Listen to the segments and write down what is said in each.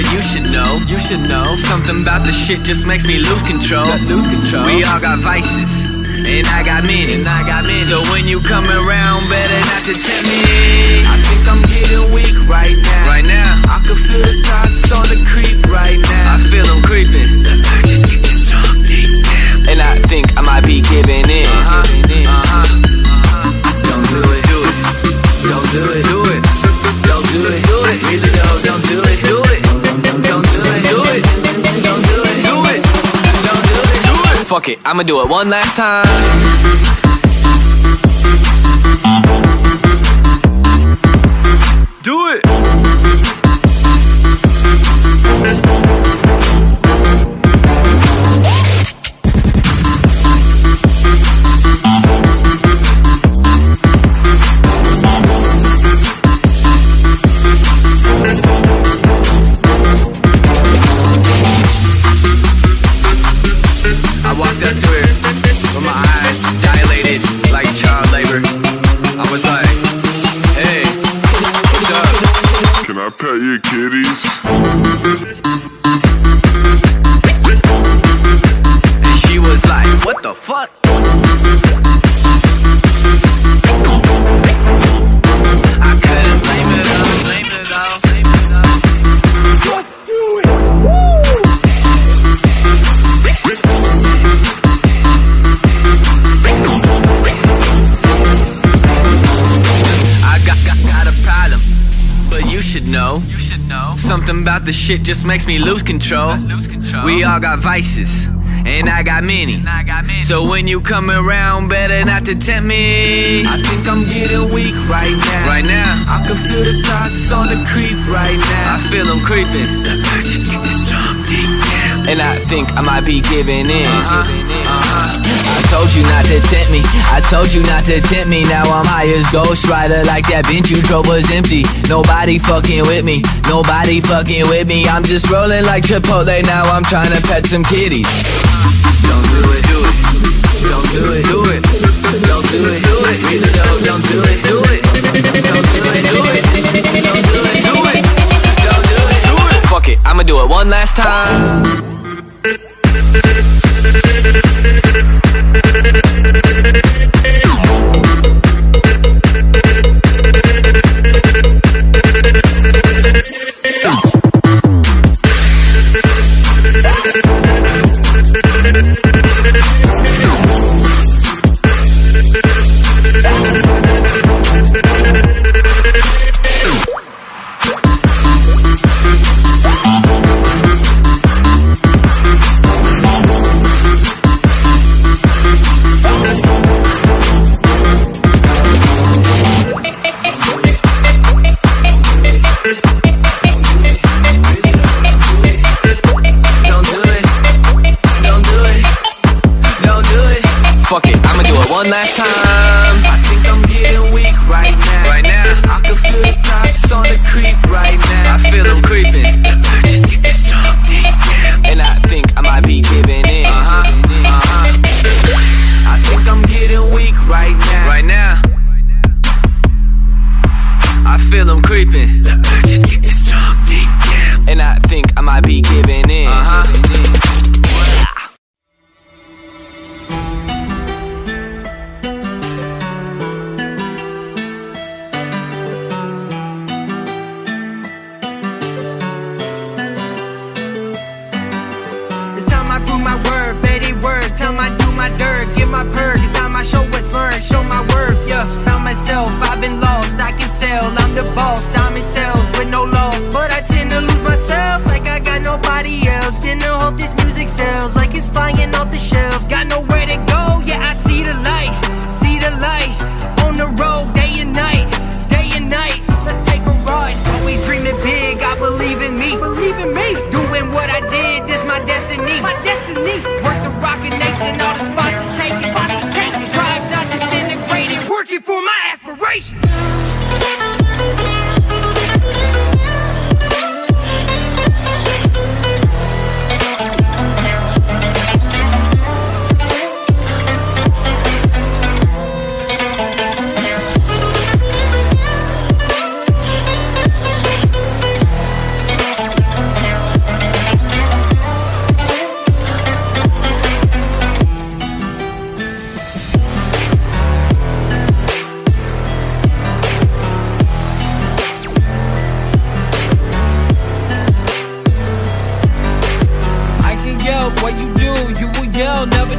brother, you should know. Something about this shit just makes me lose control. We all got vices, and I got many. So when you come around, better not to tempt me. I think I'm getting weak right now. I can feel the thoughts on the creep right now. I feel them creeping. The urges get strong deep down, and I think I might be giving in. Don't do it. Don't do it. Don't do it. Really don't do it. Fuck it, I'ma do it one last time. You should know. Something about this shit just makes me lose control. We all got vices, and I got many. So when you come around, better not to tempt me. I think I'm getting weak right now. I can feel the thoughts on the creep right now. I feel them creeping. The urges get strong deep down, and I think I might be giving in. I told you not to tempt me, now I'm high as Ghost Rider. Like that bench you drove was empty, nobody fucking with me. I'm just rolling like Chipotle, now I'm trying to pet some kitties. Don't do it, don't do it. Don't do it. Really don't do it. Don't do it. Don't do it. Fuck it, I'ma do it one last time.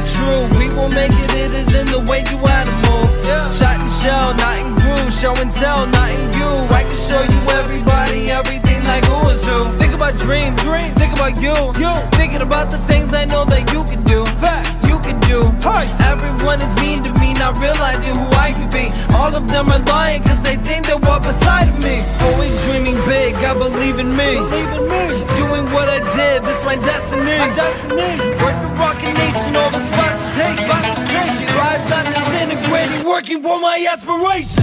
true. We will make it, it is in the way you had to move. Shot and shell, not in groove. Show and tell, not in you. I can show you everybody, everything like who is who. Think about dreams, think about you. Thinking about the things I know that you can do. Everyone is mean to me, not realizing who I could be. All of them are lying, cause they think they walk beside of me. Always dreaming big, I believe in me. Doing what I did, that's my destiny. Work the Rocket Nation, all the spots to take. Drives not disintegrating, working for my aspirations.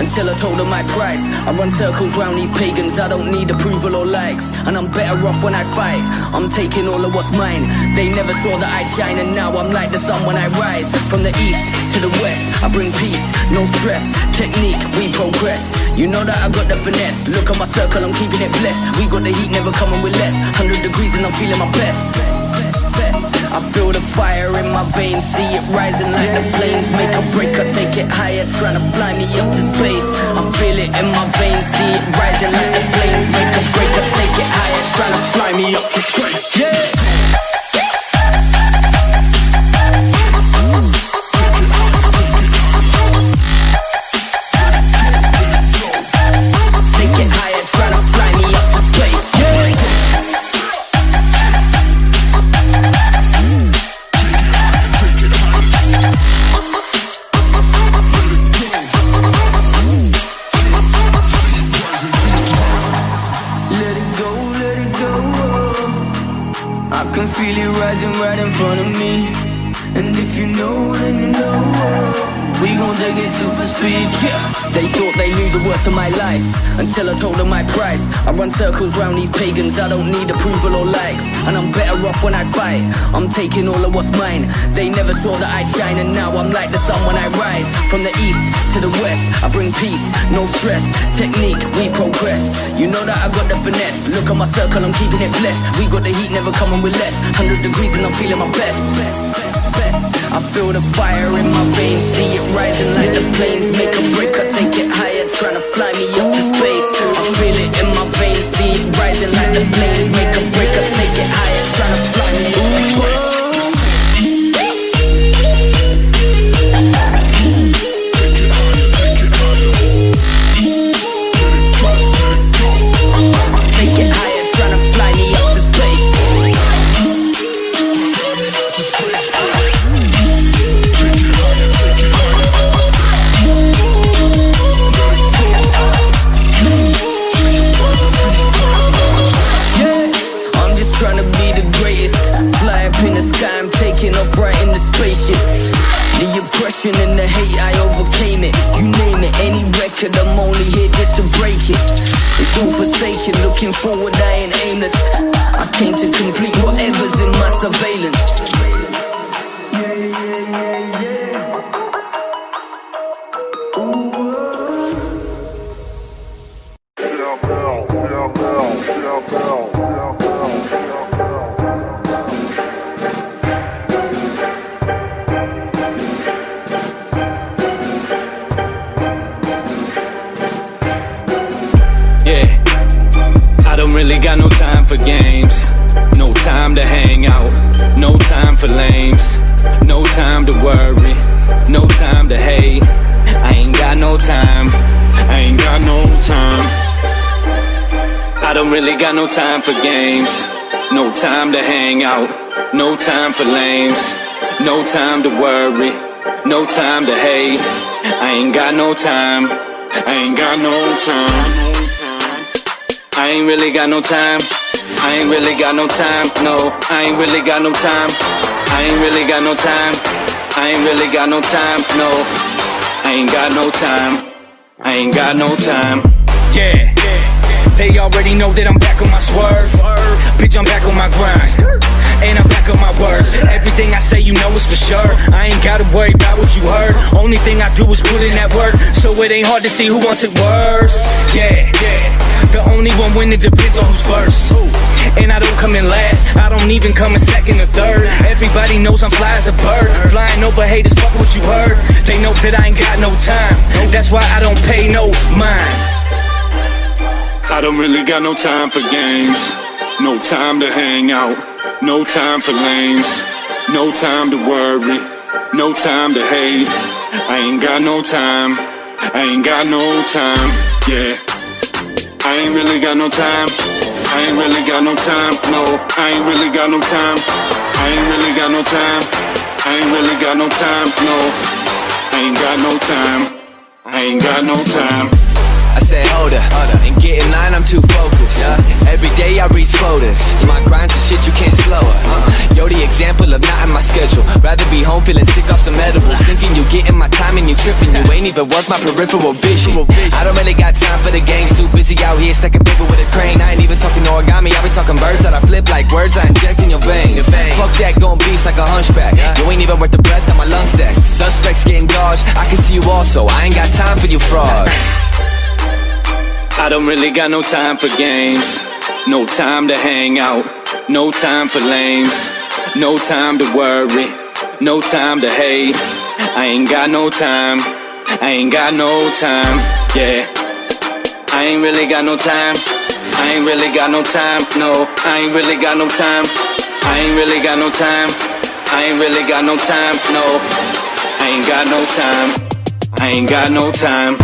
Until I told her my price, I run circles round these pagans. I don't need approval or likes, and I'm better off when I fight. I'm taking all of what's mine. They never saw that I shine, and now I'm like the sun when I rise. From the east to the west, I bring peace, no stress. Technique, we progress. You know that I got the finesse. Look at my circle, I'm keeping it blessed. We got the heat, never coming with less. 100 degrees and I'm feeling my best. I feel the fire in my veins, see it rising like the flames. Make a break, I take it higher, trying to fly me up to space. I feel it in my veins, see it rising like the flames. Make a break, I take it higher, trying to fly me up to space. Yeah. Until I told her my price, I run circles round these pagans. I don't need approval or likes, and I'm better off when I fight. I'm taking all of what's mine. They never saw that I shine, and now I'm like the sun when I rise. From the east to the west, I bring peace, no stress. Technique, we progress. You know that I got the finesse. Look at my circle, I'm keeping it blessed. We got the heat, never coming with less. 100 degrees and I'm feeling my best. I feel the fire in my veins, see it rising like the planes. Make a break, I take it higher, trying to fly me up to space. I feel it in my veins, see it rising like the planes. Make a break, I take it higher, trying to fly me up to space. And the hate, I overcame it. You name it, any record, I'm only here just to break it. It's all forsaken, looking forward, I ain't aimless. I came to complete whatever's in my surveillance. Got no time for games, no time to hang out, no time for lames, no time to worry, no time to hate. I ain't got no time, I ain't got no time. I don't really got no time for games, no time to hang out, no time for lames, no time to worry, no time to hate. I ain't got no time, I ain't got no time. I ain't really got no time. I ain't really got no time. No, I ain't really got no time. I ain't really got no time. I ain't really got no time. No, I ain't got no time. I ain't got no time. Yeah, they already know that I'm back on my swerve. Bitch, I'm back on my grind. And I'm back on my words. Everything I say, you know it's for sure. I ain't gotta worry about what you heard. Only thing I do is put in that work. So it ain't hard to see who wants it worse. Yeah, the only one winning depends on who's first. And I don't come in last, I don't even come in second or third. Everybody knows I'm fly as a bird. Flying over haters, fuck what you heard. They know that I ain't got no time. That's why I don't pay no mind. I don't really got no time for games. No time to hang out. No time for lanes, no time to worry, no time to hate. I ain't got no time, I ain't got no time, yeah. I ain't really got no time, I ain't really got no time, no, I ain't really got no time, I ain't really got no time, I ain't really got no time, no, I ain't got no time, I ain't got no time. I said hold up, and get in line, I'm too focused. Every day I reach quotas. My grind's the shit you can't slow up. You're the example of not in my schedule. Rather be home feeling sick off some edibles. Thinking you getting my time and you tripping. You ain't even worth my peripheral vision. I don't really got time for the games. Too busy out here stacking paper with a crane. I ain't even talking origami, I be talking birds that I flip like words I inject in your veins. Fuck that, going beast like a hunchback. You ain't even worth the breath on my lung sack. Suspects getting dodged, I can see you also. I ain't got time for you frauds. I don't really got no time for games, no time to hang out, no time for lames, no time to worry, no time to hate. I ain't got no time, I ain't got no time, yeah. I ain't really got no time, I ain't really got no time, no, I ain't really got no time, I ain't really got no time, I ain't really got no time, no, I ain't got no time, I ain't got no time.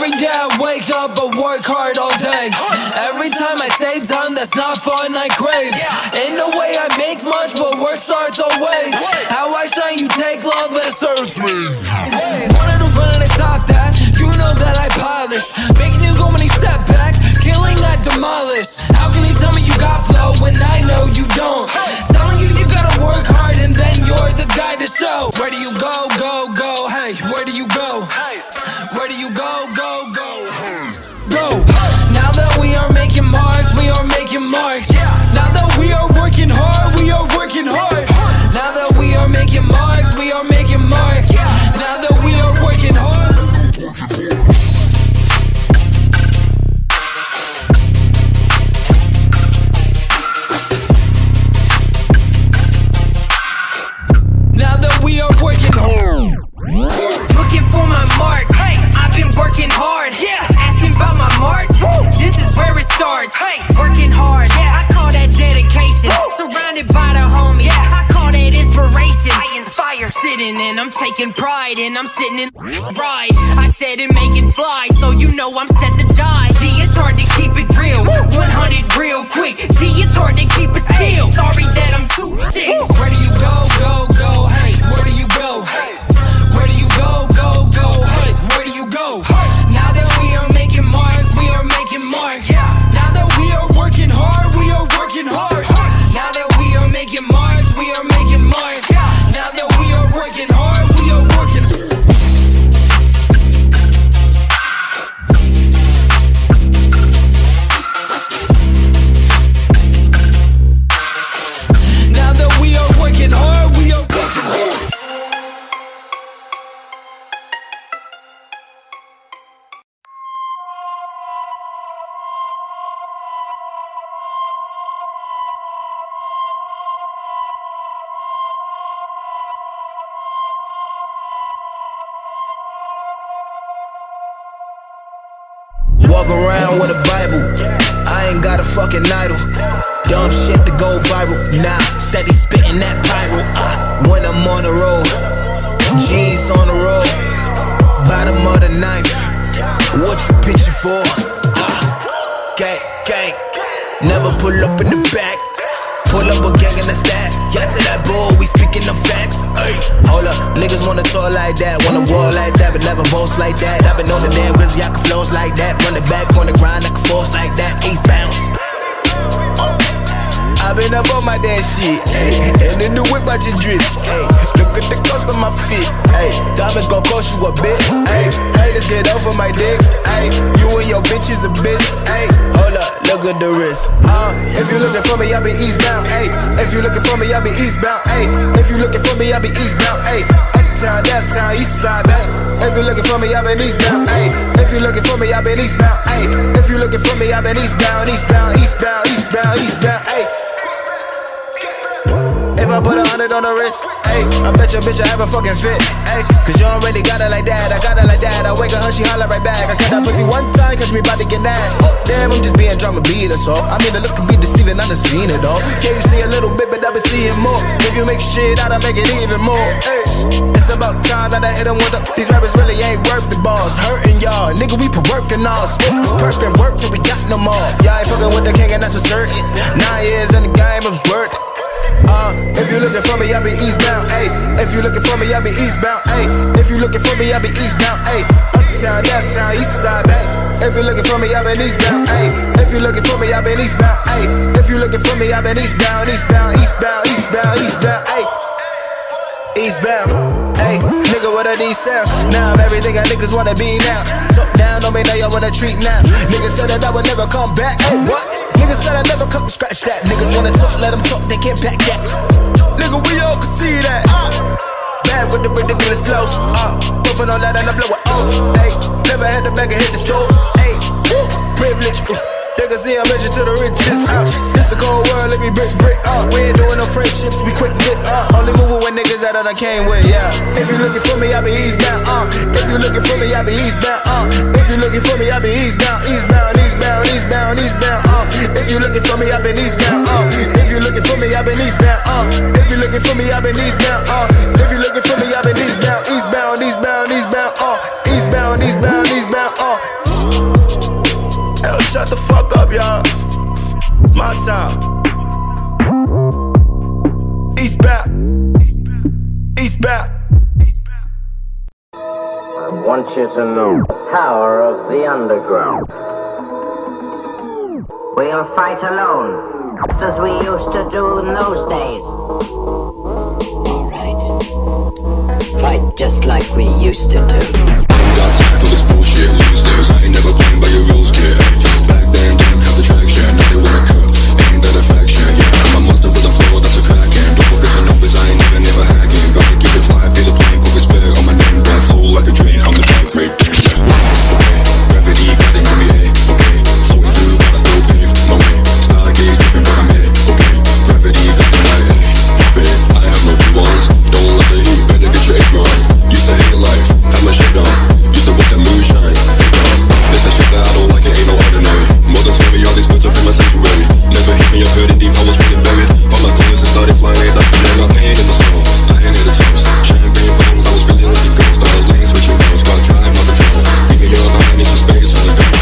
Every day I wake up but work hard all day. Every time I say time that's not fun I crave. In a way I make much but work starts always. How I shine you take love but it serves me. Wanna do fun and I stop that. You know that I polish. Making you go when you step back. Killing I demolish. How can you tell me you got flow when I know you don't? Telling you gotta work hard and then you're the guy to show. Where do you go? And I'm taking pride and I'm sitting in ride. I said and make it fly, so you know I'm set to die. Gee, it's hard to keep it real, 100 real quick. Gee, it's hard to keep it still. Sorry that I'm too thick. Where do you go, hey, where do you go? Where do you go, hey, where do you go? Now that we are making marks, we are making marks. Now that we are working hard, we are working hard. Now that we are making marks, we are making marks. Now that we are working hard, we are working hard. Now that we are Walk around with a Bible, I ain't got a fucking idol. Dumb shit to go viral, nah, steady spitting that pyro. When I'm on the road, G's on the road, bottom of the knife. What you pitching for? Gang, gang, never pull up in the back. Pull up a gang in the stack. Yeah, to that bull, we speaking the facts. Ay. Hold up, niggas wanna talk like that, wanna walk like that, but never boast like that. I've been on the damn grizzly, I can flows like that. Run it back on the grind, I can force like that. Eastbound. I've been up on my damn shit, ayy. And in the whip, I just drip, ayy. Look at the cost of my feet, ayy. Diamonds gon' cost you a bit, ayy. Haters get off of my dick, ayy. You and your bitch is a bitch, ayy. Hold up, look at the wrist. If you looking for me, I be eastbound, ayy. If you looking for me, I be eastbound, ayy. If you looking for me, I be eastbound, ayy. Uptown, downtown, east side, back. If you looking for me, I been eastbound, ayy. If you looking for me, I been eastbound, ayy. If you looking for me, I been eastbound, eastbound, eastbound, eastbound, eastbound, ayy. If I put 100 on the wrist, ayy, I bet your bitch I have a fucking fit, ayy. Cause you don't really got it like that, I got it like that. I wake up, her, she holler right back. I cut that pussy one time, cause me bout to get nasty. Oh, damn, I'm just being drama beat, that's all. I mean, the look could be deceiving, I done seen it all. Yeah, you see a little bit, but I been seeing more. If you make shit out, I make it even more, ayy. It's about time that I hit them with the. These rappers really ain't worth the balls. Hurting y'all, nigga, we perking all. Spit, perk and work till we got no more. Y'all ain't fucking with the king, and that's for certain. 9 years in the game, it was worth it. If you looking for me, I be eastbound, ayy. If you looking for me, I be eastbound, ayy. If you looking for me, I be eastbound, ayy. Uptown, downtown, east side, back. If you looking for me, I been eastbound, ayy. If you looking for me, I been eastbound, ayy. If you looking for me, I been eastbound, eastbound, eastbound, eastbound, eastbound, ayy. Eastbound, ayy. Nigga, what are these sounds? Now I'm everything I niggas wanna be now. Talk down, don't make no y'all wanna treat now. Niggas said that I would never come back, ayy, what? Niggas said I never come to scratch that. Niggas wanna talk, let them talk, they can't back that. Nigga, we all can see that. Bad with the ridiculous flows. Puffin' on that and I blow with O's. Ayy, never had the bag and hit the stove. Ayy, woo, privilege. Niggas see I'm measured to the riches. This a cold world, let me brick. We ain't doing no friendships, we quick dick. Only moving with niggas that I came with, yeah. If you looking for me, I be eastbound. If you looking for me, I be eastbound. If you looking for me, I be eastbound, eastbound, eastbound, eastbound, eastbound. If you looking for me, I been eastbound, If you looking for me, I been eastbound, If you looking for me, I been eastbound, If you looking for me, I been eastbound, eastbound, eastbound, eastbound, eastbound, eastbound, eastbound, Hell, shut the fuck up, y'all. My time. Eastbound, eastbound. I want you to know the power of the underground. We'll fight alone, just as we used to do in those days. All right. Fight just like we used to do. Got sick of this bullshit these days. I ain't never playing by your rules, kid. Back then, didn't have the traction. Now they wanna cut, ain't that a faction? Yeah, I'm a monster with a flow, that's a crack. And double guess I know, cause I ain't even never hacking. Gotta keep it fly, pay the plane, put respect on my name. That flow like a drain, I'm the type great game. Yeah, okay, gravity got it on me, hey, okay. Flowing through, but I still pay. My way, stargate, dripping back I'm here. Okay, gravity got the night. Drop it, I have no rewards. Don't let the heat, better get your apron. Used to hate life, had my shit done. Used to want that moonshine, ain't done. This the shit that I don't like, it ain't no ordinary. More than 20, all these birds are in my sanctuary. Never hit me, I heard it deep, I was feeling buried. Found my clothes and started flying, like a man. I pain in the soul, I ain't here to toast. Champagne bombs, I was feeling like a ghost. I was laying, switching roads, got drive, not control. Give me your mind, need some space, on the ground.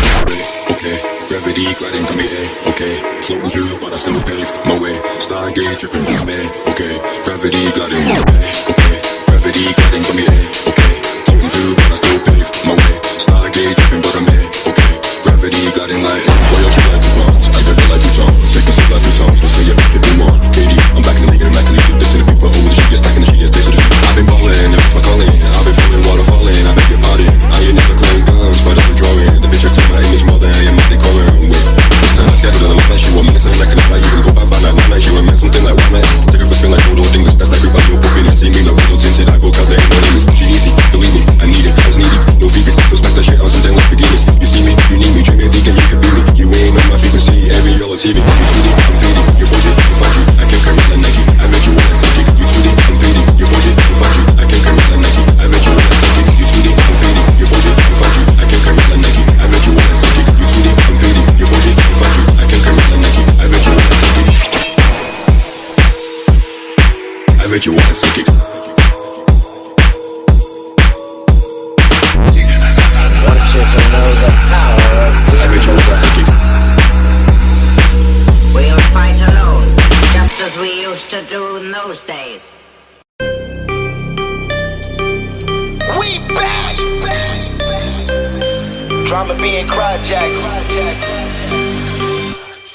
Gravity gliding to me, eh? Okay, floating through, but I still pave my way. Stargate dripping by me, okay. Gravity gliding to me, eh? Okay, gravity gliding to me, eh? Okay, floating through, but I still pave my way. Stargate dripping by me, okay. Gravity gliding like why don't you like the bronze? I got it like two times. Second sip like two times. Don't say you're back if you want. Baby, I'm back in the negative, back in the negative. This is the people over the shit, you're stacking the shit, you're stacking the shit. I've been ballin', if it's my calling. I've been falling, water falling. I beg your pardon. I ain't never claimed guns, but I've been drawing. The bitch I claim my image more than I am. She won't make something like a night. You can go back by night. She won't make something like one night. Take her for spin like old things. That's like everybody who put me. Drama being carjacked.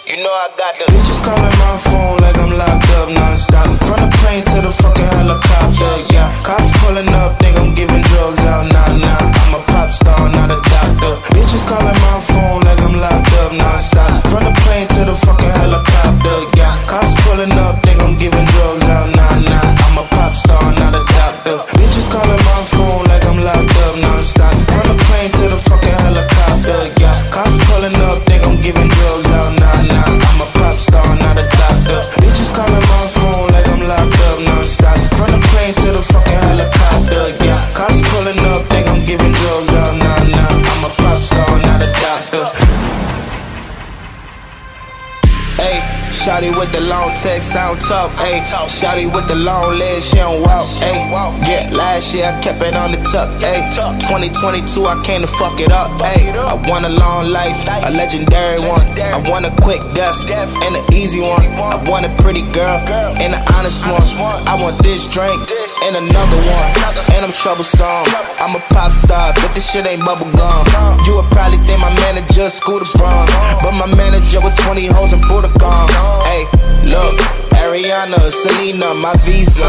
You know I got the bitches calling my phone like I'm locked up non-stop. From the plane to the fucking helicopter, yeah. Cops pulling up, think I'm giving drugs out. Nah, I'm a pop star, not a doctor. Bitches calling my phone like I'm locked up non-stop. From the plane to the fucking helicopter, yeah. Cops pulling up, think I'm giving drugs out. Nah, I'm a pop star, not a doctor. Bitches calling my phone like I'm locked up non-stop. From the plane to the fucking helicopter, yeah. Cops pulling up, think I'm giving drugs out. Nah, I'm a pop star, not a doctor. Bitches calling my phone like I'm locked up non-stop. From the plane to the fucking helicopter, yeah. Cops pulling up, think I'm giving drugs out. Nah, I'm a pop star, not a doctor. Hey, shawty with the long text, sound tough. Hey, shawty with the long legs, she don't walk. Hey, yeah, last year I kept it on the tuck. Hey, 2022 I came to fuck it up. Hey, I want a long life, a legendary one. I want a quick death and an easy one. I want a pretty girl and an honest one. I want this drink and another one. And I'm troublesome. I'm a pop star, but this shit ain't bubblegum. You would probably think my manager Scooter Braun, but my manager with 20 hoes and Budokan. Hey, look, Ariana, Selena, my Visa.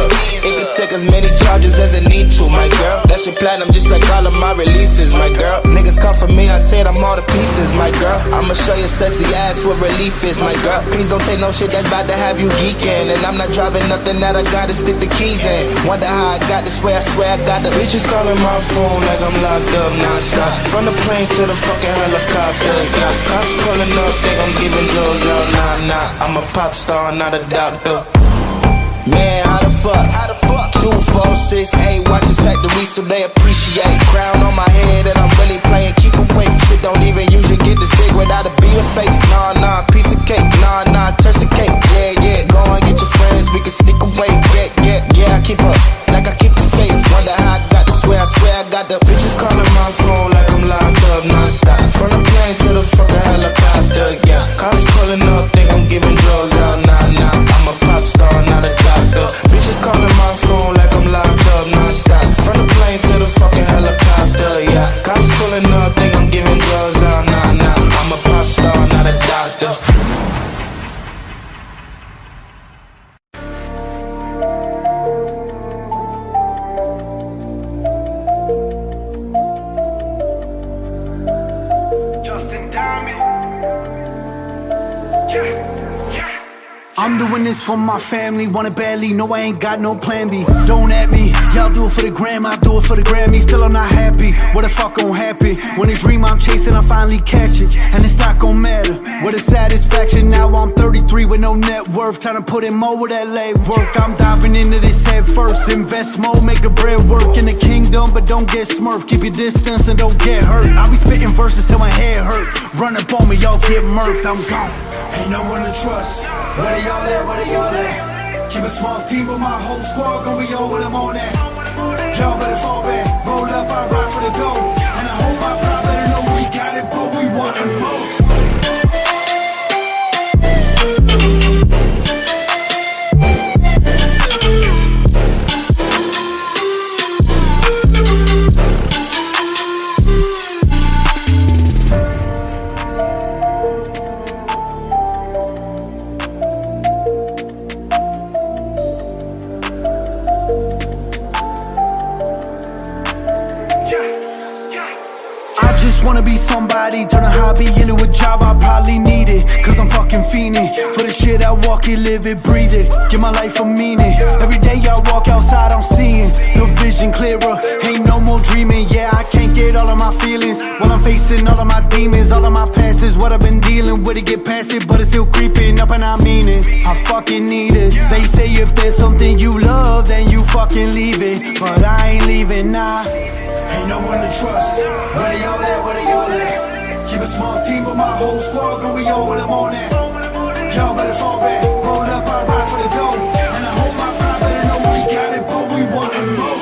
It can take as many charges as it need to, my girl. That's your platinum, just like all of my releases, my girl. Niggas come for me, I tear them all to pieces, my girl. I'ma show your sexy ass what relief is, my girl. Please don't take no shit that's about to have you geeking. And I'm not driving nothing that I gotta stick the keys in. Wonder how I got this way, I swear I got the bitches calling my phone like I'm locked up non-stop. From the plane to the fucking helicopter, yeah. Cops pulling up, think I'm giving drugs out. Nah, I'm a pop star, not a doctor. Man, how the fuck? 2, 4, 6, 8. Watch this factory so they appreciate. Crown on my head and I'm really playing keep awake. Shit don't even usually get this big without a beat of face. Nah, piece of cake. Nah, turn some cake. Yeah, go and get your friends, we can sneak away. Yeah, I keep up like I keep the faith. Wonder how I got this way, I swear I got the bitches calling my phone like I'm locked up non-stop. From the plane to the fucking helicopter, yeah. Cops pulling up, think I'm giving drugs out. Nah, I'm a pop star, not a doctor. Bitches calling my phone like I'm locked up non-stop. From the plane to the fucking helicopter, yeah. Cops pulling up, think I'm giving drugs out. Nah, I'm a pop star, not a doctor. I'm doing this for my family, want it badly, no I ain't got no plan B. Don't at me, y'all do it for the gram, I do it for the Grammy. Still I'm not happy, what the fuck gon' happen? When the dream I'm chasing, I finally catch it. And it's not gon' matter, what a satisfaction. Now I'm 33 with no net worth, trying to put in more with that leg work. I'm diving into this head first, invest more, make the bread work. In the kingdom, but don't get smurfed, keep your distance and don't get hurt. I be spitting verses till my head hurt, run up on me, y'all get murked, I'm gone. Ain't no one to trust. Where they all at, where they all at? Keep a small team with my whole squad, gon' be on with them on that. Y'all better fall back, roll up, I ride for the gold. And I hold my pride, better know we got it, but we want it more. Somebody turn a hobby into a job, I probably need it. Cause I'm fucking fiending for the shit I walk it, live it, breathe it. Give my life a meaning. Every day I walk outside, I'm seeing the vision clearer. Ain't no more dreaming. Yeah, I can't get all of my feelings while I'm facing all of my demons. All of my past is what I've been dealing with. It get past it, but it's still creeping up, and I mean it. I fucking need it. They say if there's something you love, then you fucking leave it. But I ain't leaving, nah. Ain't no one to trust. Where they all at, where they all at? Keep a small team with my whole squad, gon' be on with them on that. Y'all better fall back, roll up, I ride for the dough. And I hold my pride, better know we got it, but we want it more.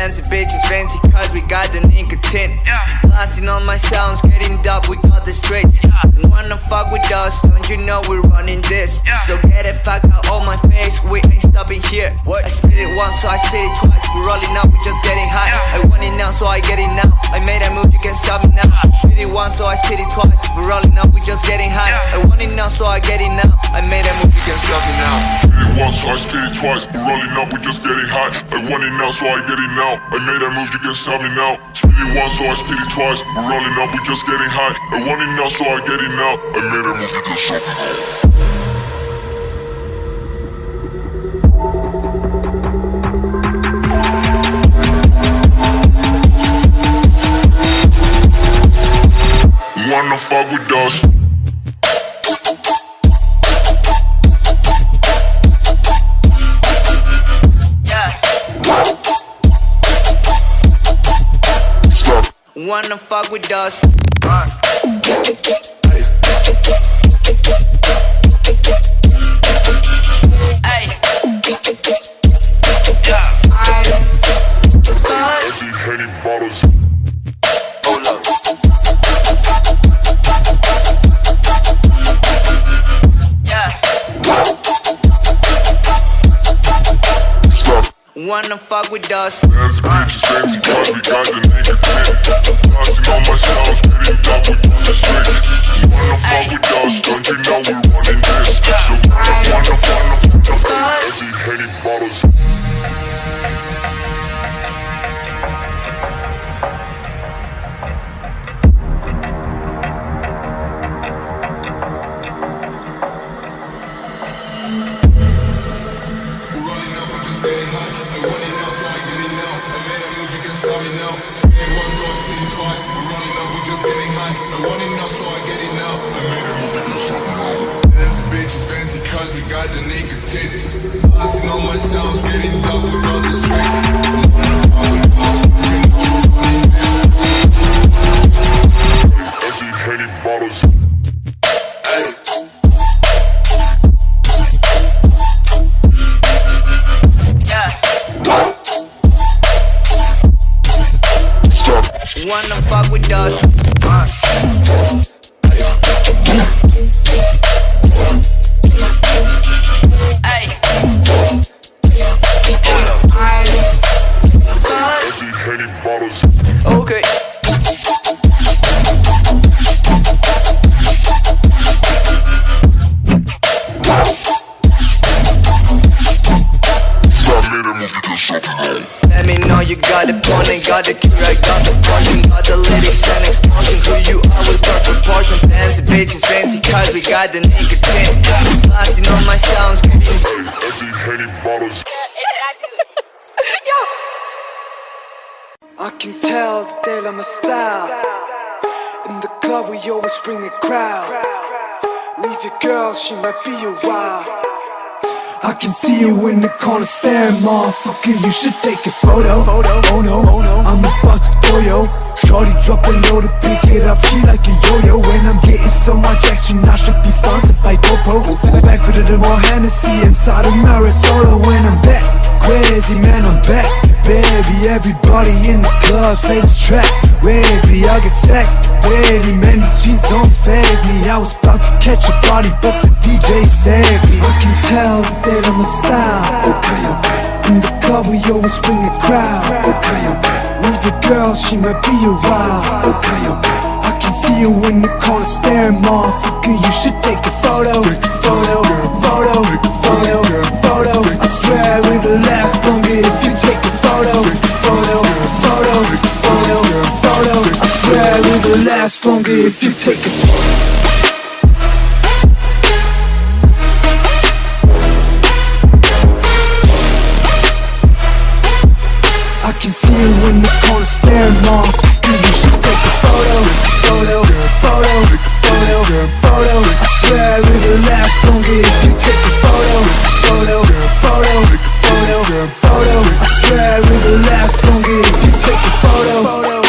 expensive, bitches fancy, cause we got the nicotine. Blasting on my sounds, getting dope, we got the streets. Wanna fuck with us, don't you know we're running this? So get it fuck out on my face, we ain't stopping here. I spit it once, so I spit it twice. We're rolling up, we just getting high. I want it now, so I get it now. I made a move, you can stop it now. Spit it once, so I spit it twice. We're rolling up, we just getting high. I want it now, so I get it now. I made a move, you can stop it now. Spit it once, so I spit it twice. We're rolling up, we just getting high. I want it now, so I get it now. I made a move, you can stop it now. Spit it once, so I spit it twice. We're rolling up, we just getting high. I want it now, so I get it now. I made a move, you can stop it now. Wanna fuck with us? Wanna fuck with us? Wanna fuck with us? Fancy bitches, fancy cars, we got the nicotine. Blasting on my sounds, getting dope, we got the streets. Wanna fuck with us? Don't you know we're running this? So wanna empty headed bottles. I want it now, so I get it now. I made a move, you can. Fancy bitches, fancy cars, we got the nicotine. Blasting on my sounds, getting dark with all the streets. Empty-headed bottles. Yeah. Wanna fuck with us? Okay. Let me know you got the point, I got the cure, I got the portion, got the lyrics and explosion. Who you are with perfect portion. Fancy bitches, fancy cars, we got the nicotine. Blasting on my sounds. Empty-headed bottles. I can tell that they love my style. In the club we always bring a crowd. Leave your girl, she might be a while. I can see you in the corner staring, motherfucker, you should take a photo. Oh no, I'm about to throw yo. Shorty drop a low to pick it up, she like a yo-yo. When I'm getting so much action, I should be sponsored by GoPro. Back with a little more Hennessy inside of Marisol. When I'm back, crazy man, I'm back. Baby, everybody in the club say this track. Wavy, I get stacks. Wavy, man, these jeans don't faze me. I was about to catch a body, but the DJ saved me. I can tell that I'm a style. Okay, okay. In the club we always bring a crowd. Okay, okay. Leave a girl, she might be a while. Okay, okay. I can see you in the corner staring, motherfucker, you should take a photo. Take a photo, photo, photo, photo. I swear it will last longer if you take a photo. Photo, photo, photo, photo. I swear it will last longer if you take a photo. I can see you in the corner staring, motherfucker, you should take a photo. Photo, photo, photo, photo. I swear it will last longer if you take a photo. Photo, photo, photo, photo. I swear it will last longer if you take a photo.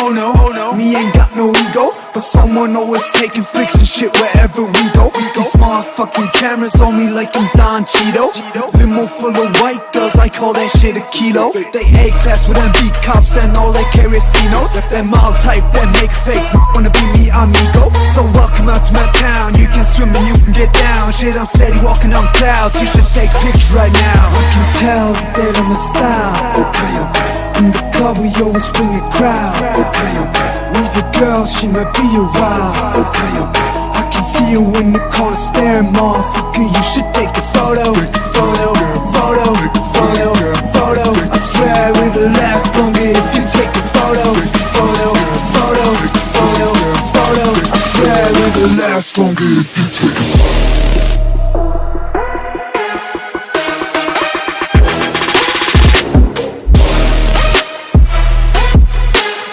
Oh no, oh no, me ain't got no ego, but someone always taking flicks and shit wherever we go. These smart My fucking cameras on me like I'm Don Cheeto. Limo full of white girls, I call that shit a kilo. They A-class with them beat cops and all that Caricinos. That mild type, that make fake, wanna be me amigo. So welcome out to my town, you can swim and you can get down. Shit, I'm steady walking on clouds, you should take a picture right now. I can tell that I'm a style. Okay, okay. In the club we always bring a crowd. Okay, okay. Leave a girl, she might be a while. Okay, okay. I can see you in the corner staring, motherfucker. You should take a photo. Take a photo, photo, photo, photo. I swear it will last longer if you take a photo. Take a photo, photo, photo, photo. I swear it will last longer if you take a photo.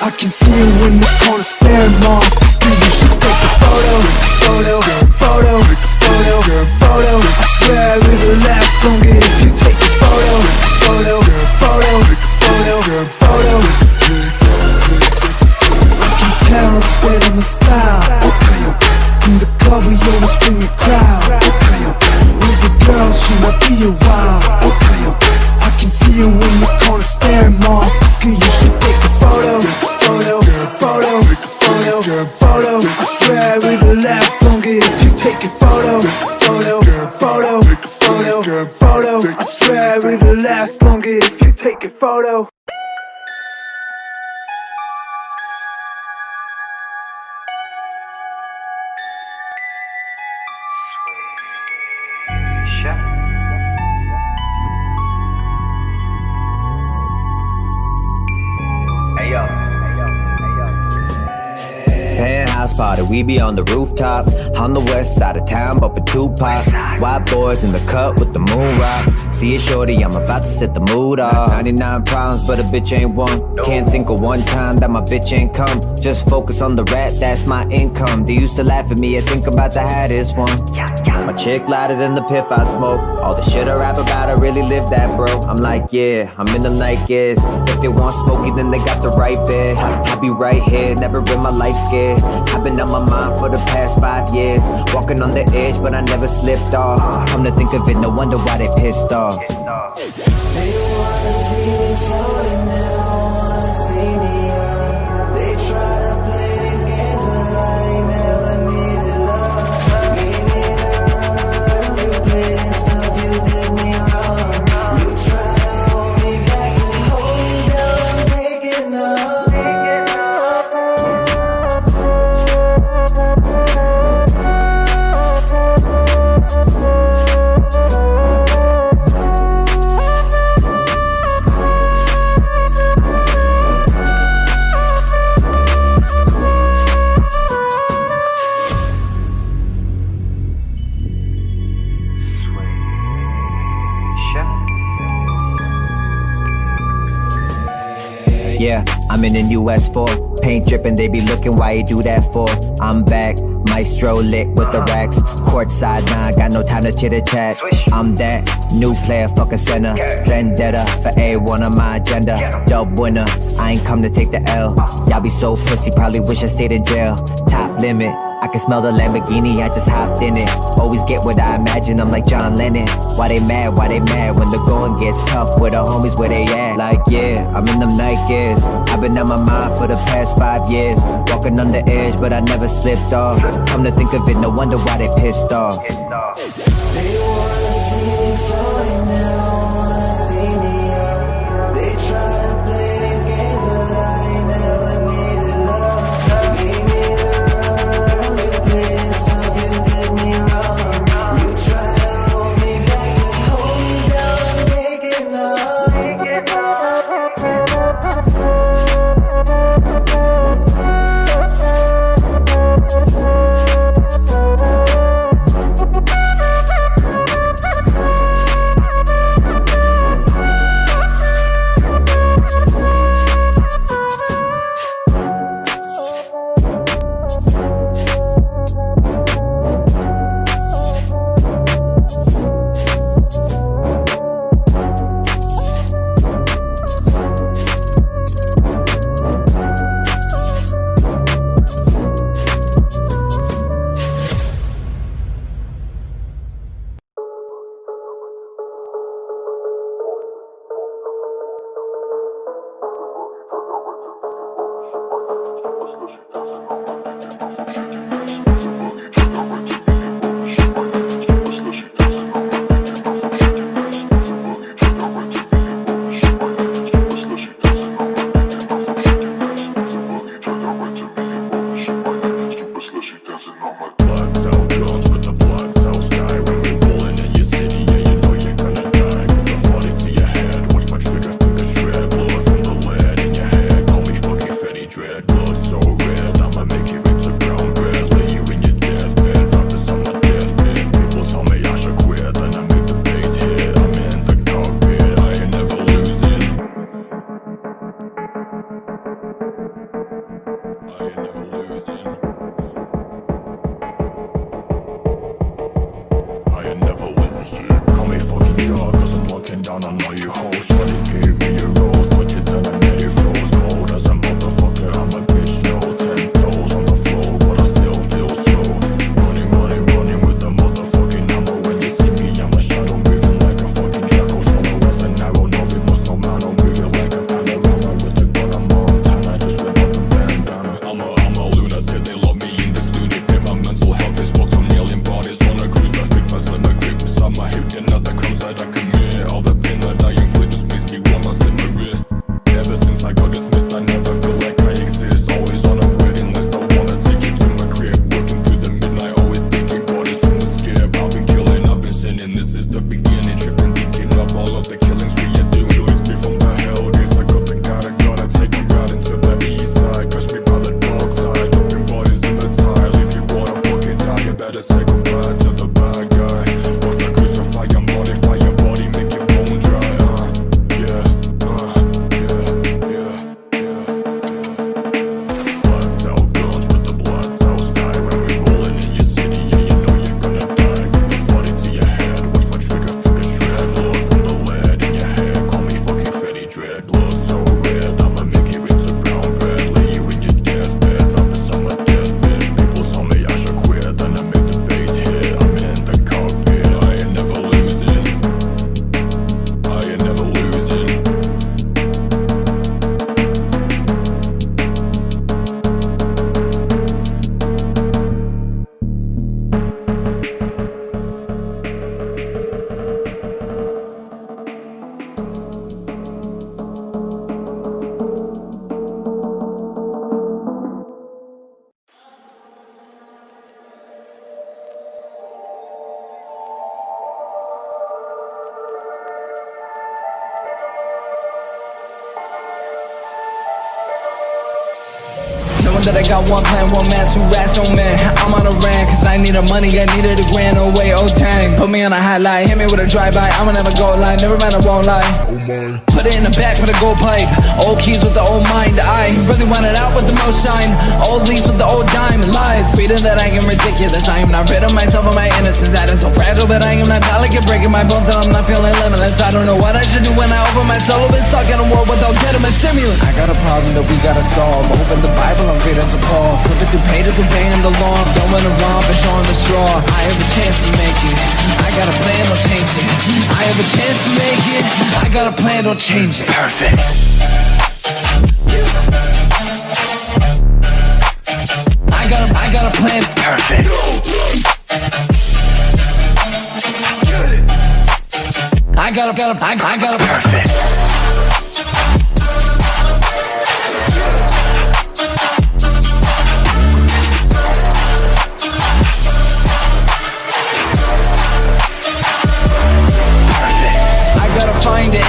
I can see you in the corner staring, motherfucker. You should take a photo, photo, photo, photo, photo. I swear it will last longer if you take a photo, photo, photo, photo, photo. I can tell that I'm a style. Okay, okay. In the club we always bring a crowd. Okay, okay. With a girl, she might be a while. Okay, okay. I can see you in the corner staring, motherfucker. You should take a photo. Photo, I swear it will last longer if you take a photo. Photo, photo, photo, photo. I swear it will last longer if you take a photo. Penthouse party, we be on the rooftop, on the west side of town, bumpin' Tupac. White boys in the cut with the moon rock. See it shorty, I'm about to set the mood off. 99 problems, but a bitch ain't one. Can't think of one time that my bitch ain't come. Just focus on the rap, that's my income. They used to laugh at me, I think I'm about to have this one. My chick lighter than the piff I smoke. All the shit I rap about, I really live that, bro. I'm like, yeah, I'm in the like is. If they want smoky, then they got the right bed. I be right here, never in my life scared. I've been on my mind for the past 5 years. Walking on the edge, but I never slipped off. Come to think of it, no wonder why they pissed off. They wanna see me floating, they don't wanna see me up. They try to play these games, but I ain't never needed love. Gave me the runaround, you played yourself, you did me wrong. You try to hold me back and hold me down, I'm taking up. Yeah, I'm in a new S4. Paint drippin', they be looking, why you do that for? I'm back, maestro lit with the racks. Courtside, nah, I got no time to chitter chat. I'm that new player, fucking center. Vendetta for A1 on my agenda. Dub winner, I ain't come to take the L. Y'all be so pussy, probably wish I stayed in jail. Top limit, I can smell the Lamborghini, I just hopped in it. Always get what I imagine, I'm like John Lennon. Why they mad when the going gets tough? Where the homies, where they at? Like, yeah, I'm in them Nikes. I've been on my mind for the past 5 years. Walking on the edge, but I never slipped off. Come to think of it, no wonder why they pissed off. They wanna see me floating, they don't wanna see me up. They try to play these games, but I ain't never needed love. Gave me the runaround, you played yourself, you did me wrong. You try to hold me back, just hold me down, I'm taking up. down on all you hoes. Shorty gave me a rose, but you done I made it froze cold as a motherfucker. I'm a bitch, no 10 toes on the floor, but I still feel slow. Running, running, running with the motherfucking number. When you see me, I'm a shadow moving like a fucking jackal. Shallow as an arrow, no remorse, no man. I'm moving like a panorama with the gun. I'm Montana, I just whip up the bandana. I'm a lunatic, they love me in this lunatic. My mental health is fucked, I'm nailing bodies on a cruise. I think I slip my grips on my hip, and other crumbs that I commit. All the pain that I inflict just makes me wanna slit my wrist. Ever since I got dismissed, I never feel like I exist. Always on a waiting list, I wanna take you to my crib. Working through the midnight, always thinking bodies from the skip. I've been killing, I've been sinning, this is the beginning. Tripping, picking up all of the killings we are doing. Release me from the hell gates, I got the kind of gun. I take them right into the east side. Catch me by the dark side, dropping bodies in the tide. If you wanna fucking die, you better say goodbye to the bad guy. Once I crucify your body, fire your body, make your bone dry. That I got one plan, one man, two rats, oh man. I'm on a rant, cause I needed money, I needed a grand. Oh wait, oh dang. Put me on a highlight, hit me with a drive-by. I'ma never go lie, never mind, I won't lie. Oh my. Put it in the back with a gold pipe. Old keys with the old mind, I really want it out with the most shine. Old leaves with the old dime, lies. Sweeter that I am ridiculous, I am not rid of myself and my innocence. That is so fragile, but I am not delicate. Breaking my bones and I'm not feeling limitless. I don't know what I should do when I open my soul. I've been stuck in a world without getting my stimulus. I got a problem that we gotta solve. Open the Bible, I'm to Paul, flipping through pages and painting the law. I'm throwing a romp and showing the straw. I have a chance to make it. I got a plan, don't change it. I have a chance to make it. I got a plan, don't change it. Perfect. I got a plan. Perfect. I got a perfect.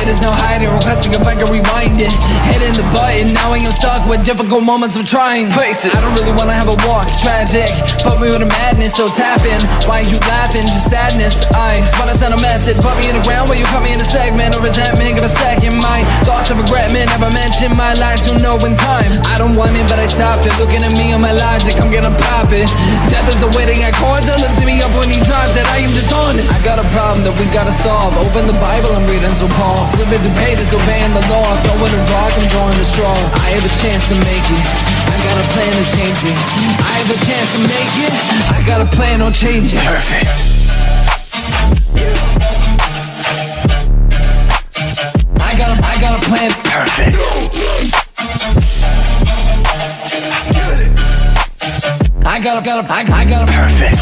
There's no hiding, requesting if I can rewind it. Hitting the button, now I am stuck with difficult moments of trying. Face it, I don't really wanna have a walk, tragic. Put me with a madness, so tapping. Why you laughing, just sadness. I wanna send a message, put me in the ground where you cut me in a segment of resentment. Give a second, my thoughts of regretment. Never mention my lies, you know in time I don't want it, but I stopped it. Looking at me and my logic, I'm gonna pop it. Death is a waiting I caused it. Lifted me up when he dropped that I am dishonest. I got a problem that we gotta solve. Open the Bible, I'm reading so Paul. Flipping the pages, obeying the law. Throwing a rock, I'm drawing the straw. I have a chance to make it. I got a plan to change it. I have a chance to make it. I got a plan on changing. Perfect. I got a plan. Perfect. I got a perfect.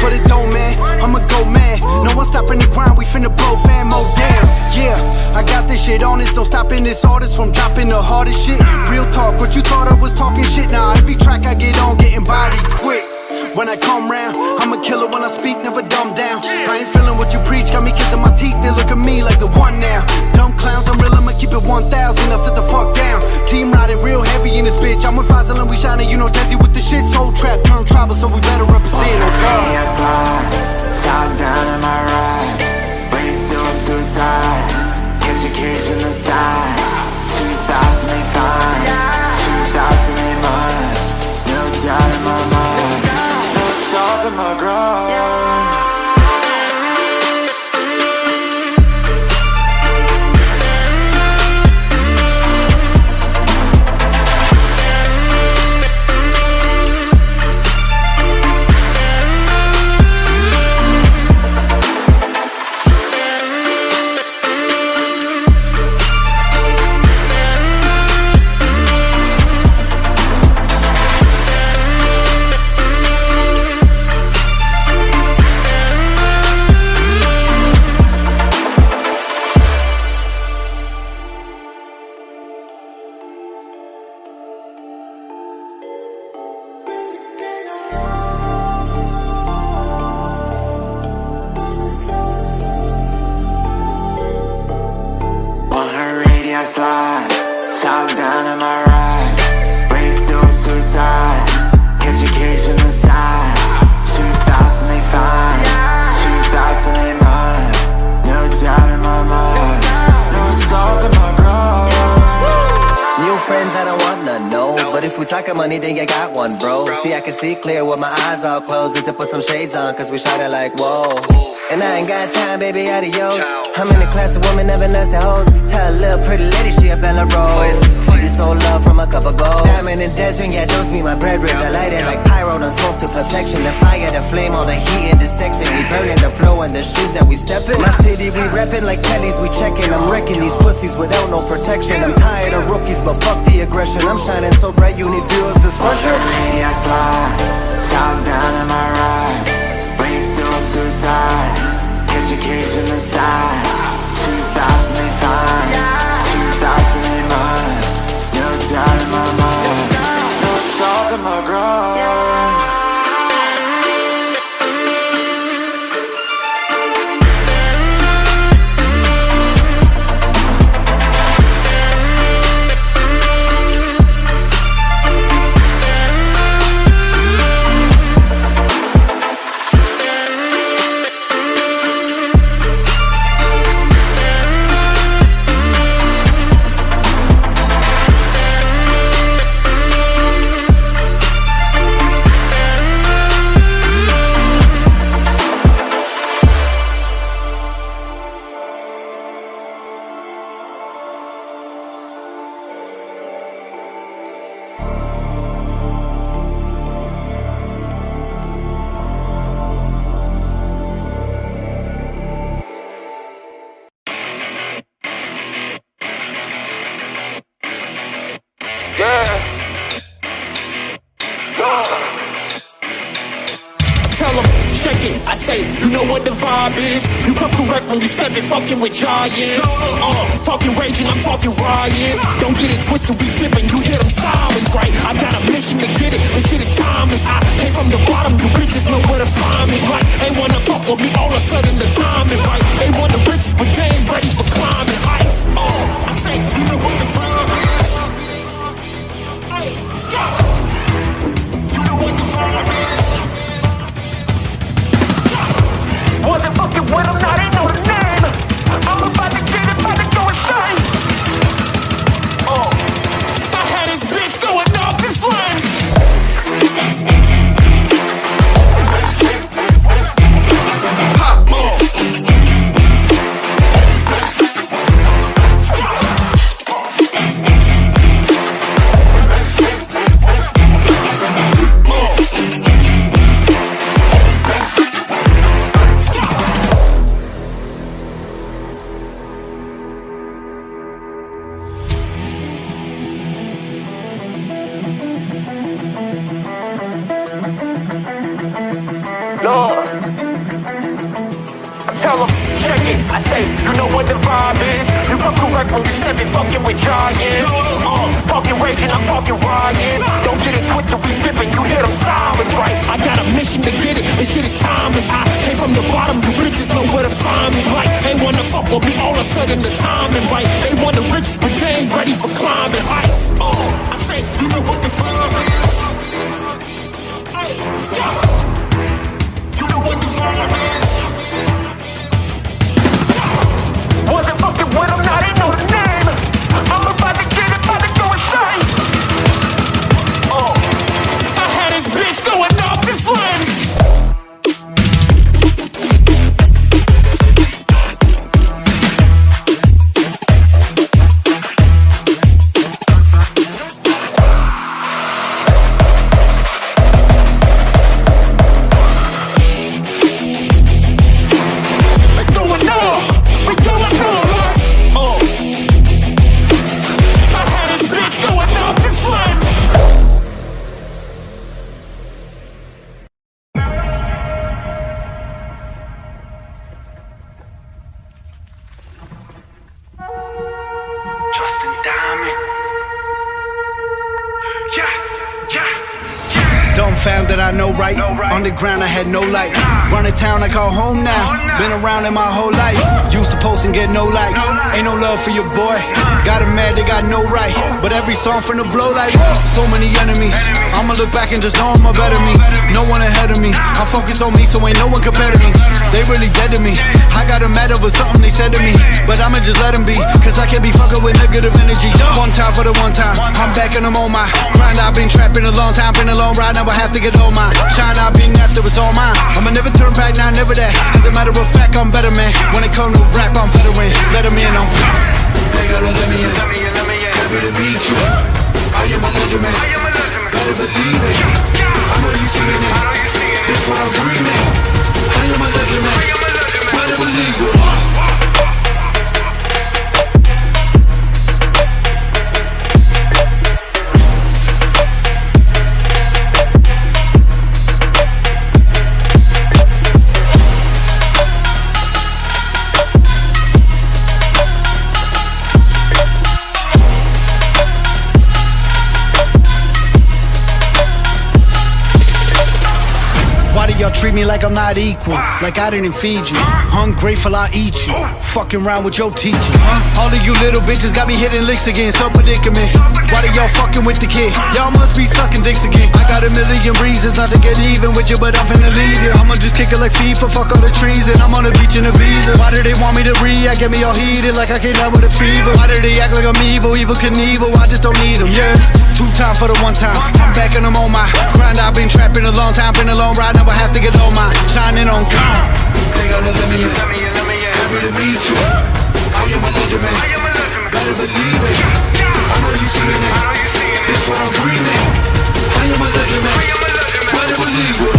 for the dough, man, I'm a go man. No one stopping the grind, we finna blow, fam, oh damn. Yeah, I got this shit on it, no stopping this artist from dropping the hardest shit. Real talk, what you thought I was talking shit, now every track I get on getting bodied quick. When I come round, I'm a killer when I speak, never dumb down. I ain't feeling what you preach, got me kissing my teeth, they look at me like the one now. Dumb clowns, I'm real, I'ma keep it 1,000, I sit the fuck down. Team riding real heavy in this bitch, I'm with Fazil and we shining, you know Desi with the shit. Soul trap, turn tribal, so we better represent. Okay, I slide, shot down in my ride, breathe through a suicide, catch a cage in the side. 2,000 they fine, 2,000 they mine, no doubt in my mind. In my ground. Shot down in my ride, breathe through a suicide, catch a cage in the side. 2,000 they find, 2,000 they mine, no doubt in my mind, no soul in my ground. New friends I don't wanna know, but if we talking money then you got one, bro. See I can see clear with my eyes all closed, need to put some shades on cause we shining like whoa. And I ain't got time, baby, adios. I'm in a class of women, never nuts to hoes. Tell a little pretty lady she a Bella Rose. Feed this old love from a cup of gold. Diamond and dance ring, yeah, those be my bread ribs. I light it like pyro, don't smoke to perfection. The fire, the flame, all the heat in this section. We burning the flow and the shoes that we steppin'. My city, we reppin' like Kellys, we checkin'. I'm wrecking these pussies without no protection. I'm tired of rookies, but fuck the aggression. I'm shining so bright, you need bills this pressure. I slide, shot down in my ride, suicide, catch a cage in the side. 2,000 they find, 2,000 they mine, no doubt in my mind, no stop in my grind. Fucking with giants, talking raging, I'm talking riots. Don't get it twisted, we dipping, you hear them sirens, right? I got a mission to get it, and shit is timeless. I came from the bottom, you bitches know where to find me, right? Ain't wanna fuck with me, all of a sudden the timing, right? Ain't want the bitches, but they ain't ready for climbing heights. I say, you know what the vibe is. Hey, let's go. You know what the vibe is. Wasn't fucking with him, now they know his name. I'm about to get it, about to go insane. I had this bitch going up in flames. Pop more. I tell them, check it, I say, you know what the vibe is. You fuck correct when you should be fucking with giants. Talking raging, I'm talking riots. Don't get it twisted, we dipping, you hear them sirens, right? I got a mission to get it, this shit is timeless. I came from the bottom, you bitches know where to find me. Like, ain't wanna fuck with me, all of a sudden the timing right. They want the riches, but they ain't ready for climbing heights. I say, you know what the vibe is. Hey, you know what the vibe is. Wasn't fucking with him, not in no name. I'm about to get it, about to go insane. I had his bitch going off in flames. Ground, I had no light. Run the town, I call home now. Been around in my whole life. Used to post and get no likes. Ain't no love for your boy. Got him mad, they got no right. But every song from the blow like so many enemies. I'ma look back and just know I'm a better me. No one ahead of me. I focus on me, so ain't no one compared to me. They really dead to me. I got them mad over something they said to me. But I'ma just let them be, cause I can't be fucking with negative energy. One time for the one time, I'm back and I'm on my grind. I've been trapping a long time, been a long ride, now I have to get on my shine. I've been after it's all mine. I'ma never turn back, now never that. As a matter of fact, I'm better man. When it comes to rap, I'm veteran. Let them in, I'm they gotta let me in. Happy to meet you. I am a legend man. Better believe it. I know you seen it. This what I'm dreaming. I am a legend man. Better believe it. Y'all treat me like I'm not equal, like I didn't feed you. Ungrateful, I eat you. Fucking round with your teacher. All of you little bitches got me hitting licks again, some predicament. Why do y'all fucking with the kid? Y'all must be sucking dicks again. I got a million reasons not to get even with you, but I'm finna leave you. I'ma just kick it like FIFA, fuck all the trees, and I'm on the beach in Ibiza. Why do they want me to react? Get me all heated like I came down with a fever. Why do they act like I'm evil, evil Knievel? I just don't need them, yeah. Two time for the one time, I'm back and I'm on my grind. I've been trapping a long time, been a long ride, now I have to get on my shining on God. They gotta let me in. Happy to meet you. I am a legend man. Better believe it. I know you seen it. This what I'm dreaming. I am a legend man. Better believe it.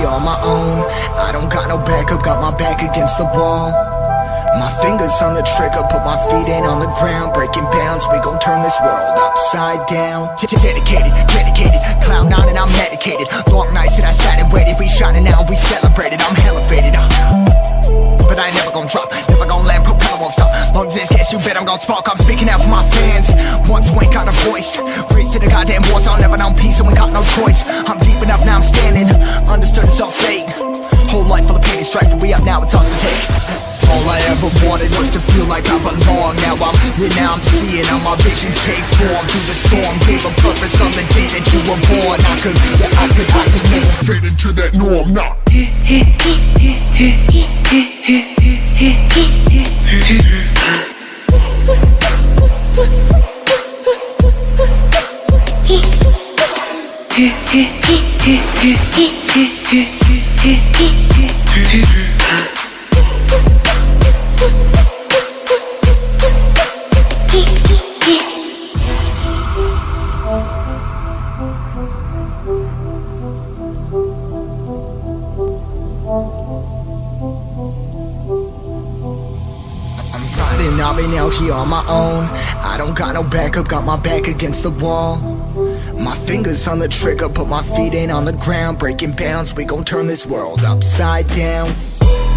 On my own, I don't got no backup, got my back against the wall. My fingers on the trigger, put my feet in on the ground. Breaking bounds, we gon' turn this world upside down. Dedicated, cloud nine and I'm medicated. Long nights that I sat and waited, we shining now, we celebrated. I'm elevated, but I ain't never gon' drop, never gon' land, propeller won't stop. Long distance, you bet I'm gon' spark, I'm speaking out for my fans. Once we ain't got a voice, raised to the goddamn war zone, never known peace, so we got no choice. I'm deep enough, now I'm standing, understood it's all fate. Whole life full of pain and strife, but we have now, it's ours to take. All I ever wanted was to feel like I belong. Now I'm lit, now I'm seeing how my visions take form. Through the storm, gave a purpose on the day that you were born. I could never fade into that norm, nah. living, I've been out here on my own. I don't got no backup, got my back against the wall. My fingers on the trigger, put my feet in on the ground. Breaking bounds, we gon' turn this world upside down.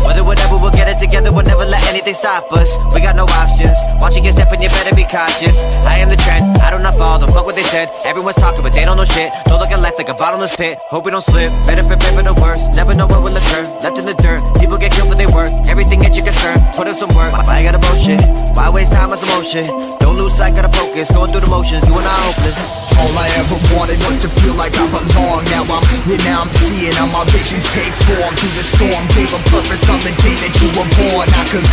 Whether whatever, we'll get it together, we'll never let anything stop us. We got no options, watching your step and you better be cautious. I am the trend, I do not follow, fuck what they said. Everyone's talking but they don't know shit. Don't look at life like a bottomless pit, hope we don't slip. Better prepare for the worst, never know what will occur. Left in the dirt, people get killed for their worth. Everything at your concern, put in some work. I gotta bullshit, why waste time on some motion? Don't lose sight, gotta focus, going through the motions, you and I hopeless. All I ever wanted was to feel like I belong. Now I'm here, now I'm seeing how my visions take form. Through the storm, gave a purpose on the day that you were born. I could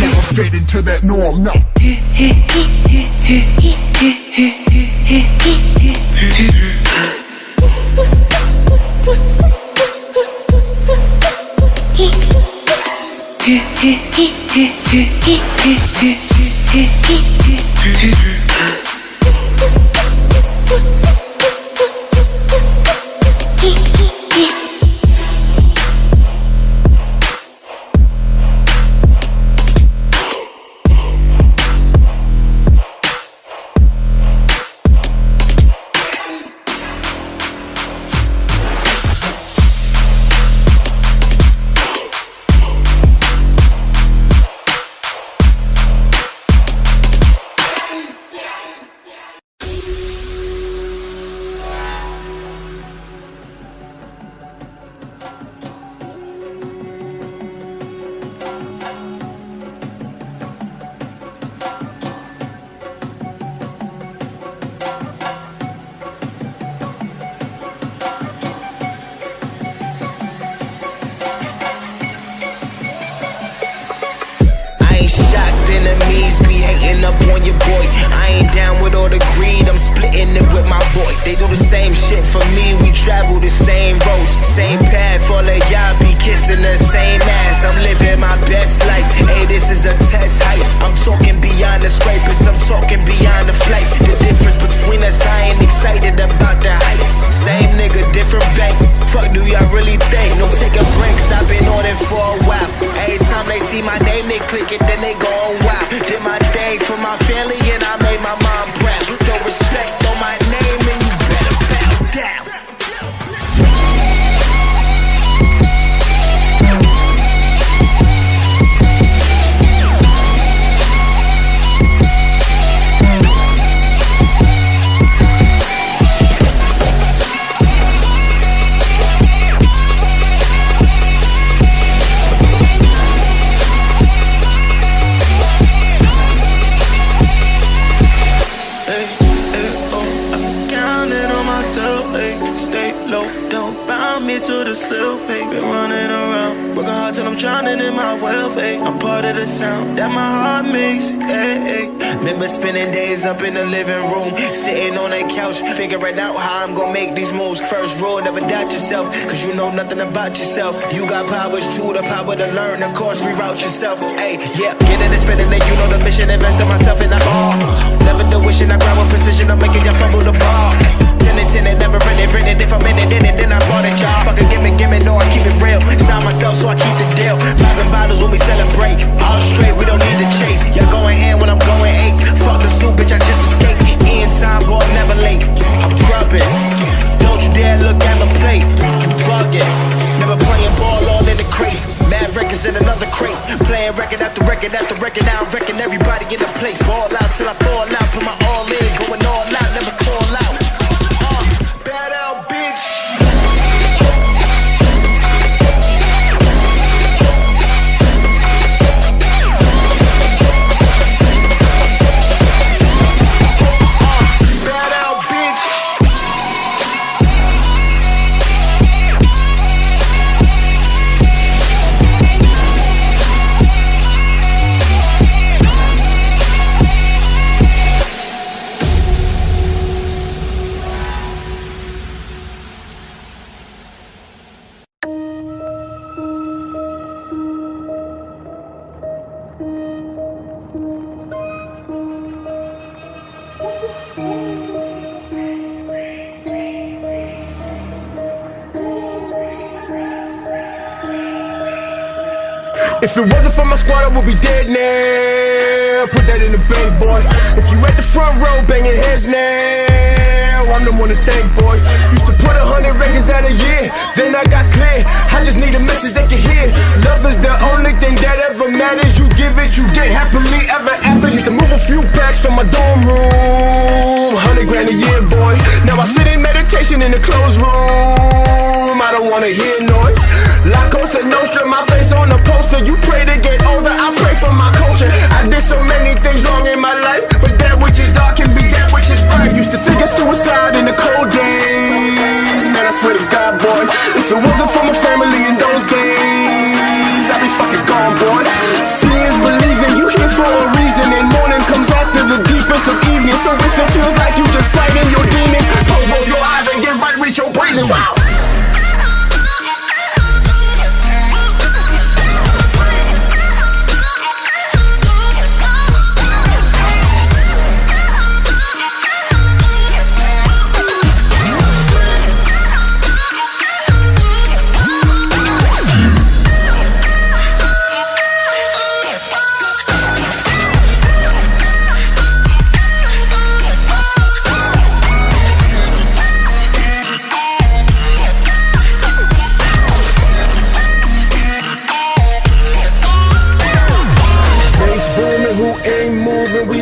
never fit into that norm, no. Enemies be hating up on your boy. I ain't down with all the greed, I'm splitting it with my boys. They do the same shit for me, we travel the same roads, same path, all of y'all be kissing the same ass. I'm living my best life, hey, this is a test hype. I'm talking beyond the scrapers, I'm talking beyond the flights. The difference between us, I ain't excited about the hype. Same nigga, different bank, fuck do y'all really think? No taking breaks, I've been on it for a while. Every time they see my name, they click it, then they go on. Wow, did my day for my family and I made my mom proud. Don't respect on my name and you better bow down. To the self, hey, been running around, working hard till I'm drowning in my wealth, hey. I'm part of the sound that my heart makes, hey, hey. Remember spending days up in the living room, sitting on that couch, figuring out how I'm gonna make these moves. First rule, never doubt yourself, cause you know nothing about yourself. You got powers too, the power to learn, of course, reroute yourself, hey, yeah. Get it and spend it, you know the mission, invest in myself and I'm all. Never the wishing, I grab a precision, I'm making y'all fumble the ball. It, never written it, if I'm in it, then I bought it, y'all. Fucking give me, no, I keep it real. Sign myself, so I keep the deal. Popping bottles when we celebrate. All straight, we don't need to chase. Y'all going in when I'm going eight. Fuck the suit, bitch, I just escaped. In time, walk, never late. I'm dropping. Don't you dare look at my plate. You bugging. Never playing ball, all in the crates. Mad records in another crate. Playing record after record after record. Now I'm wrecking everybody in the place. Ball out till I fall out. Put my all in, going all out, never call out. If it wasn't for my squad, I would be dead now. real, put that in the bank, boy. If you at the front row banging heads now, I'm the one to thank, boy. Used to put 100 records out a year, then I got clear. I just need a message they can hear. Love is the only thing that ever matters. You give it, you get happily ever after. Used to move a few packs from my dorm room, 100 grand a year, boy. Now I sit in meditation in a closed room. I don't wanna hear noise. La Cosa Nostra, my face on the poster. You pray to get older, I pray for my culture. I did so many things wrong in my life, but that which is dark can be that which is bright. Used to think of suicide in the cold days, man, I swear to God, boy. If it wasn't for my family in those days, I'd be fucking gone, boy. Seeing is believing, you here for a reason, and morning comes after the deepest of evening. So if it feels like you just fighting your demons, close both your eyes and get right with your breathing. Wow.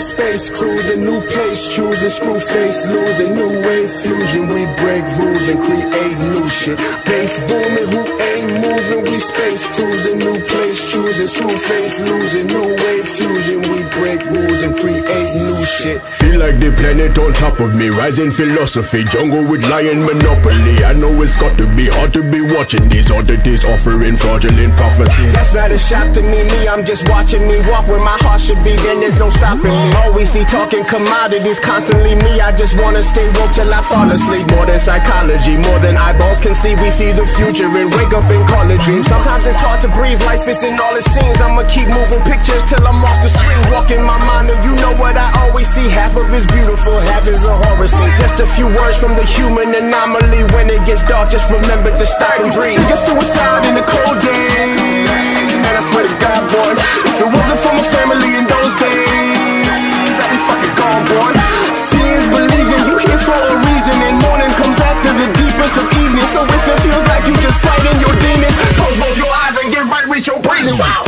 Space cruising, new place choosing, screw face losing, new wave fusion. We break rules and create new shit. Bass booming, who ain't moving? We space cruising, new place choosing, screw face losing, new wave fusion. We break rules and create new shit. Feel like the planet on top of me, rising philosophy, jungle with lion monopoly. I know it's got to be hard to be watching these oddities offering fraudulent prophecy. That's not a shock to me, I'm just watching me walk where my heart should be, then there's no stopping me. Always see talking commodities constantly. Me, I just wanna stay woke till I fall asleep. More than psychology, more than eyeballs can see. We see the future and wake up and call it dream. Sometimes it's hard to breathe, life isn't all it seems. I'ma keep moving pictures till I'm off the screen. Walking my mind and you know what I always see. Half of it's beautiful, half is a horror scene. Just a few words from the human anomaly. When it gets dark, just remember to stop and breathe. Think of suicide in the cold days, man, I swear to God, boy. If it wasn't for my family in those days, I'd be fucking gone, boy. Seeing is believing, you here for a reason, and morning comes after the deepest of evening. So if it feels like you just fighting your demons, close both your eyes and get right with your breathing. Wow.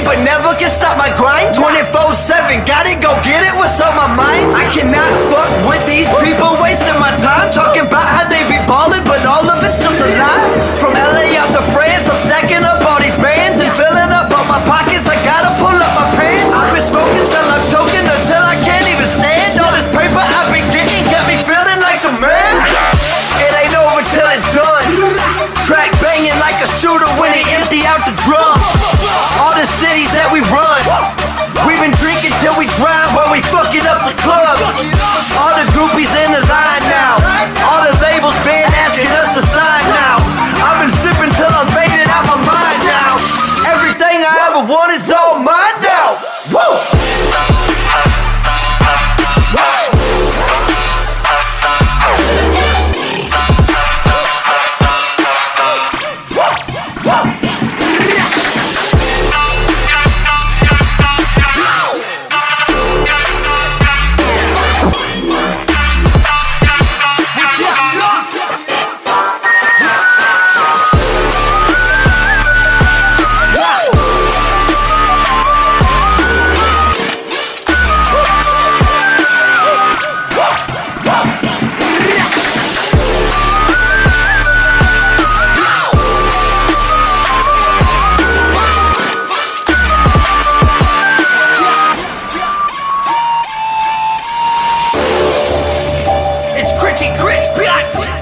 it, but never can stop my grind. 24/7, gotta go get it, what's on my mind? I cannot fuck with these people wasting my time, talking about how they be ballin', but all of it's just a lie. From LA out to France, I'm stacking up all these brands and filling up all my pockets, I gotta pull up my pants. I've been smoking till I'm choking, until I can't even stand. All this paper I've been getting got me feeling like the man. It ain't over till it's done. Track banging like a shooter when they empty out the drums. All the cities that we run, we've been drinking till we drown while we fucking up the club. All the groupies in the line now, all the labels been asking us to sign now. I've been sipping till I'm faded out my mind now. Everything I ever want is all mine now. Woo! It's Critchy Critch, bitch!